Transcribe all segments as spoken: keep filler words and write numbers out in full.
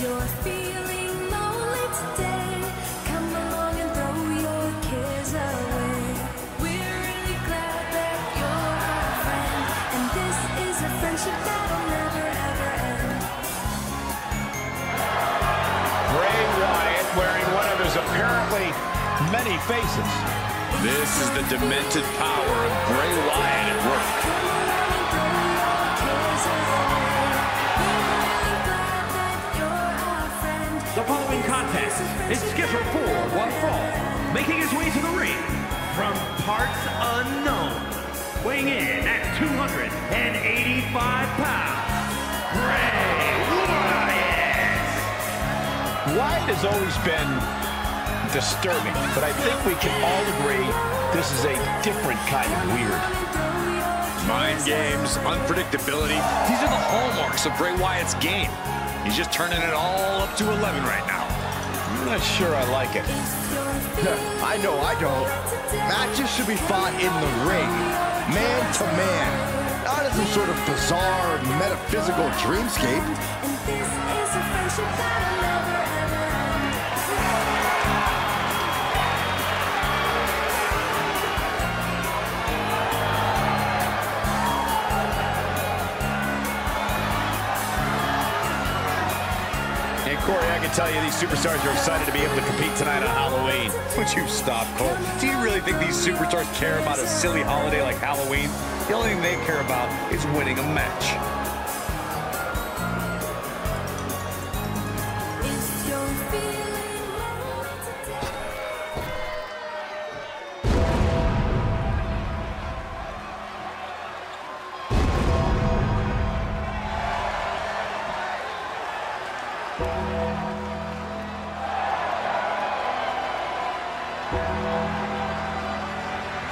You're feeling lonely today. Come along and throw your cares away. We're really glad that you're our friend, and this is a friendship that'll never ever end. Bray Wyatt wearing one of his apparently many faces. This is the demented power of Bray Wyatt at work. The following contest is Skipper for one fall, making his way to the ring from parts unknown, weighing in at two hundred eighty-five pounds, Bray Wyatt. Wyatt has always been disturbing, but I think we can all agree this is a different kind of weird. Mind games, unpredictability, these are the hallmarks of Bray Wyatt's game. He's just turning it all up to eleven right now. I'm not sure I like it. I know I don't. Matches should be fought in the ring, man to man, not as some sort of bizarre metaphysical dreamscape. Corey, I can tell you these superstars are excited to be able to compete tonight on Halloween. Would you stop, Cole? Do you really think these superstars care about a silly holiday like Halloween? The only thing they care about is winning a match.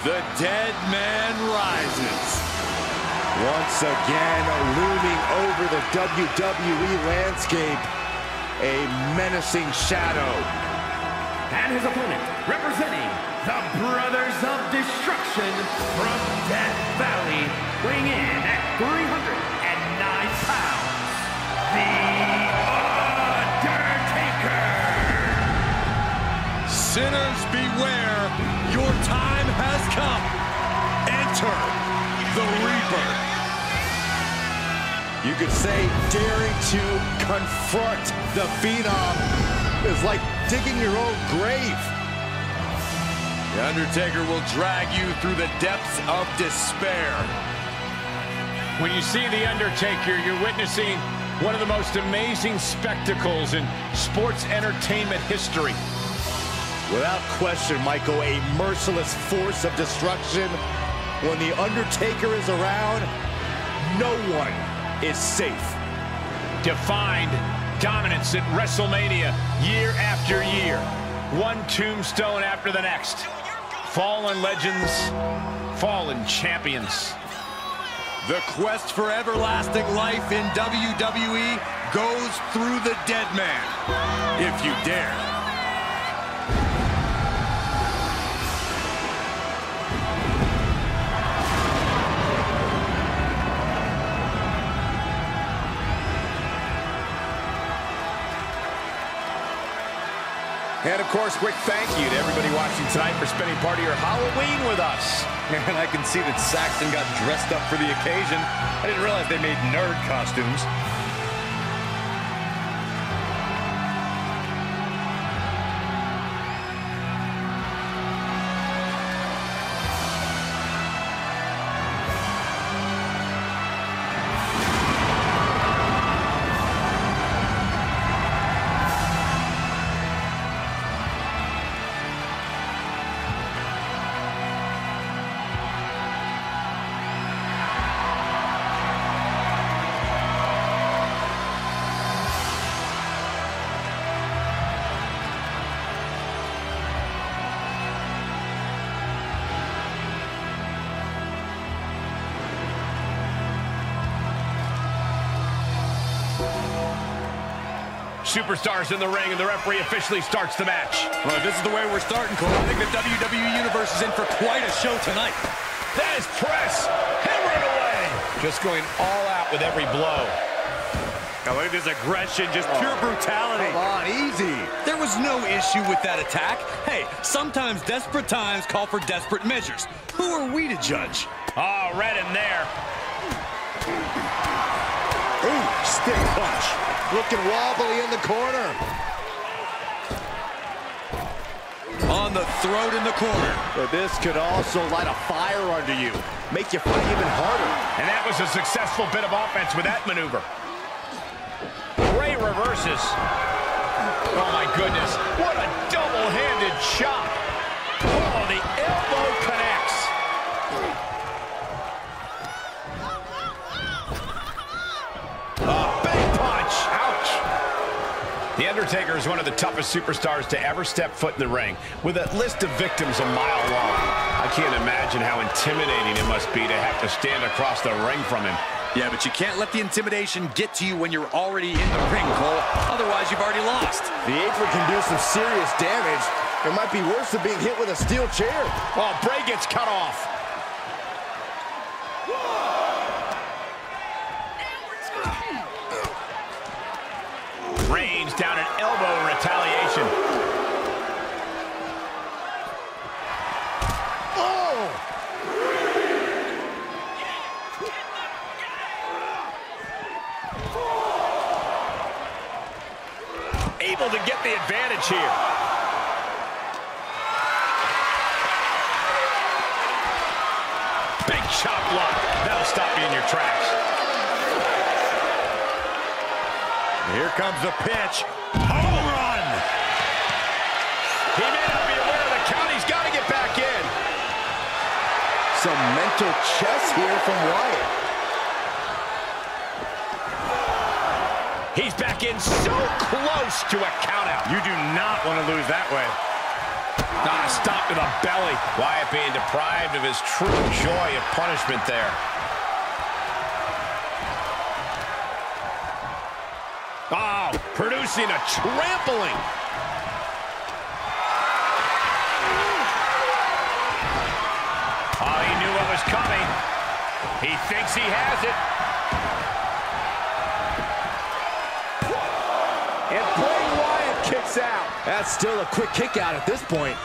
The dead man rises. Once again, looming over the W W E landscape, a menacing shadow. And his opponent, representing the Brothers of Destruction from Death Valley, weighing in at three hundred nine pounds, The Undertaker. Sinners beware, your time has come. Enter the Reaper. You could say daring to confront the Phenom is like digging your own grave. The Undertaker will drag you through the depths of despair. When you see the Undertaker, you're witnessing one of the most amazing spectacles in sports entertainment history. Without question, Michael, a merciless force of destruction. When the Undertaker is around, no one is safe. Defined dominance at WrestleMania year after year. One tombstone after the next. Fallen legends, fallen champions. The quest for everlasting life in W W E goes through the dead man, if you dare. And, of course, quick thank you to everybody watching tonight for spending part of your Halloween with us. And I can see that Saxton got dressed up for the occasion. I didn't realize they made nerd costumes. Superstars in the ring, and the referee officially starts the match. Well, this is the way we're starting, Cole. I think the W W E Universe is in for quite a show tonight. That is press, hammering away. Just going all out with every blow. Now look at this aggression, just oh, pure brutality. Come on, easy. There was no issue with that attack. Hey, sometimes desperate times call for desperate measures. Who are we to judge? Oh, read him there. Ooh, stick punch. Looking wobbly in the corner. On the throat in the corner. But this could also light a fire under you. Make you fight even harder. And that was a successful bit of offense with that maneuver. Bray reverses. Oh my goodness, what a double-handed chop. Oh, the elbow connects. Oh, big punch, ouch. The Undertaker is one of the toughest superstars to ever step foot in the ring, with a list of victims a mile long. I can't imagine how intimidating it must be to have to stand across the ring from him. Yeah, but you can't let the intimidation get to you when you're already in the ring, Cole. Otherwise, you've already lost. The apron can do some serious damage. It might be worse than being hit with a steel chair. Oh, Bray gets cut off. Reigns down an elbow retaliation. Oh! Able to get the advantage here. Big chop block. That'll stop you in your tracks. Here comes the pitch. Home run! He may not be aware of the count. He's got to get back in. Some mental chess here from Wyatt. He's back in so close to a countout. You do not want to lose that way. Not a stop to the belly. Wyatt being deprived of his true joy of punishment there. Oh, producing a trampling. Oh, he knew what was coming. He thinks he has it. And Bray Wyatt kicks out. That's still a quick kick out at this point.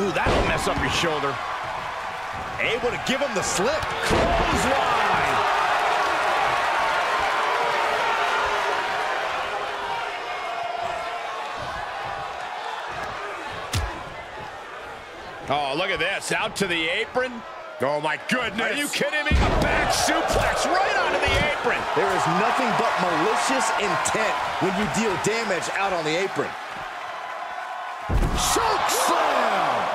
Ooh, that'll mess up your shoulder. Able to give him the slip. Clothesline. Oh, look at this. Out to the apron. Oh, my goodness. Are you kidding me? A back suplex right onto the apron. There is nothing but malicious intent when you deal damage out on the apron. Choke slam!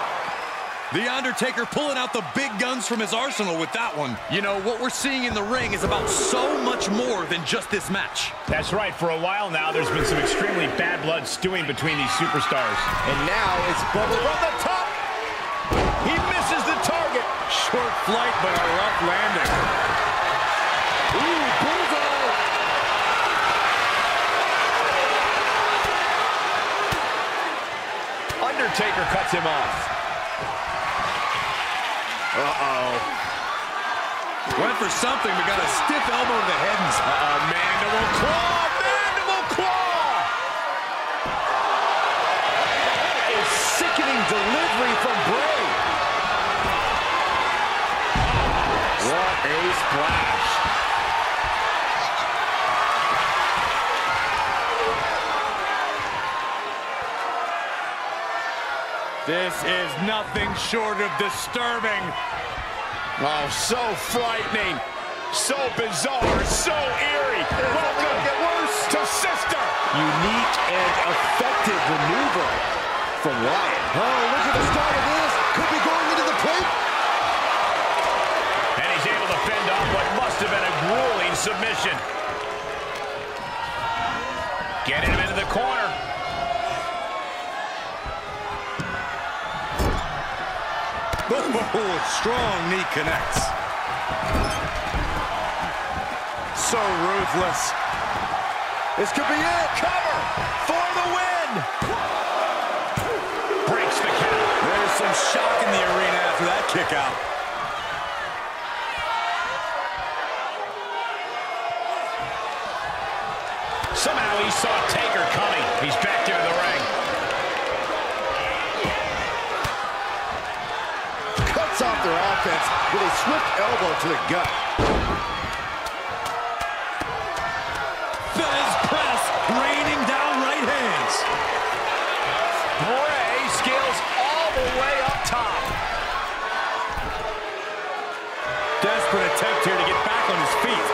The Undertaker pulling out the big guns from his arsenal with that one. You know, what we're seeing in the ring is about so much more than just this match. That's right. For a while now, there's been some extremely bad blood stewing between these superstars. And now it's bubbling from the top. He misses the target. Short flight, but a rough landing. Ooh, bullseye. Undertaker cuts him off. Uh-oh. Went for something, but got a stiff elbow to the head. Uh-oh, mandible claw, mandible claw. That is sickening delivery from Bray. A splash. This is nothing short of disturbing. Oh, so frightening. So bizarre. So eerie. Welcome get worse to Sister. Unique and effective maneuver from Wyatt. Oh, look at the start of this. Could be going into the plate. Fend off what must have been a grueling submission. Getting him into the corner. Oh, strong knee connects. So ruthless. This could be it. Cover for the win. Breaks the count. There's some shock in the arena after that kick out. Somehow he saw Taker coming. He's back into the ring. Cuts off their offense with a swift elbow to the gut. Phil's press raining down right hands. Bray scales all the way up top. Desperate attempt here to get back on his feet.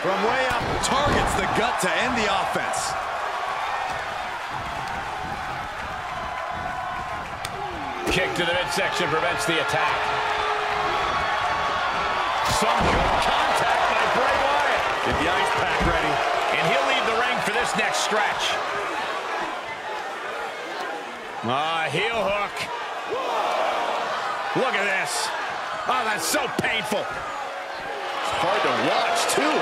From way up, targets the gut to end the offense. Kick to the midsection prevents the attack. Some good contact by Bray Wyatt. Get the ice pack ready. And he'll leave the ring for this next stretch. Ah, uh, heel hook. Look at this. Oh, that's so painful. It's hard to watch, too.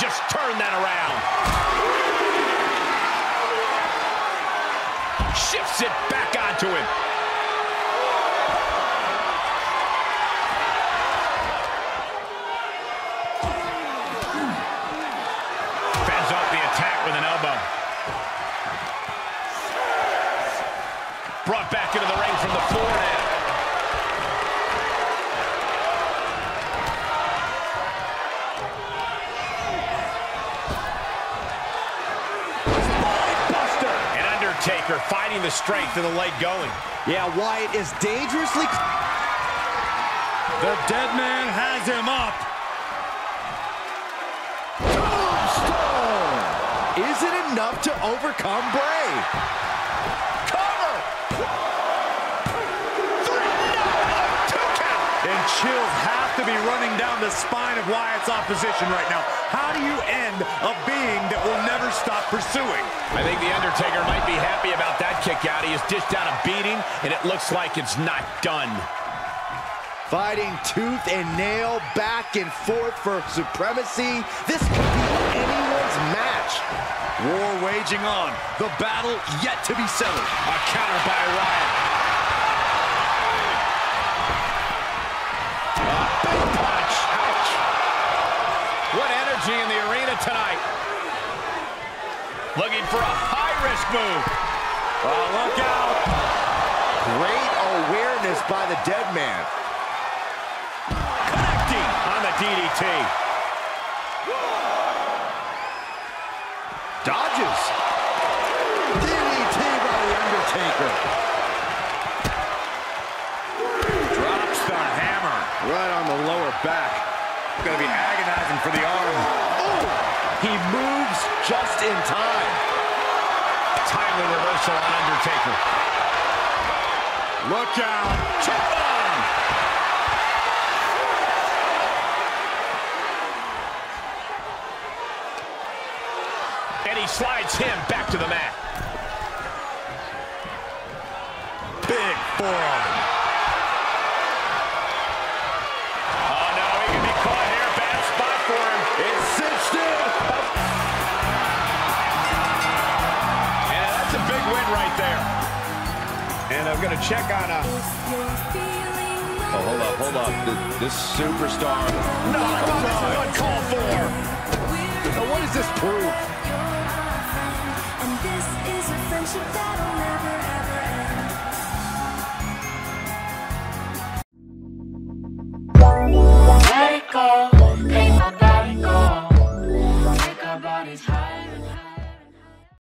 Just turn that around. Shifts it back onto him. Fends off the attack with an elbow. Brought back into the ring from the floor now. Taker finding the strength of the leg going. Yeah, Wyatt is dangerously... The dead man has him up. Tombstone! Is it enough to overcome Bray? Cover! Three, no, two count! And chills have to be running down the spine of Wyatt's opposition right now. How do you end a being that will never stop pursuing? I think The Undertaker might be happy about that kick out. He has dished out a beating, and it looks like it's not done. Fighting tooth and nail, back and forth for supremacy. This could be anyone's match. War waging on. The battle yet to be settled. A counter by Wyatt. A big punch. Ouch. What energy in the arena tonight. Looking for a high-risk move. Oh, look out. Great awareness by the dead man. Connecting on the D D T. Dodges. D D T by The Undertaker. Drops the hammer. Right on the lower back. Going to be agonizing for the arm. Ooh, he moves just in time. Timely reversal on Undertaker. Look out. Chip on. And he slides him back to the mat. Big forearm. And I'm gonna check on a... Oh, hold up, hold up. This, this superstar... No, no, this is uncalled for. Now, what does this prove? And this is a friendship battle.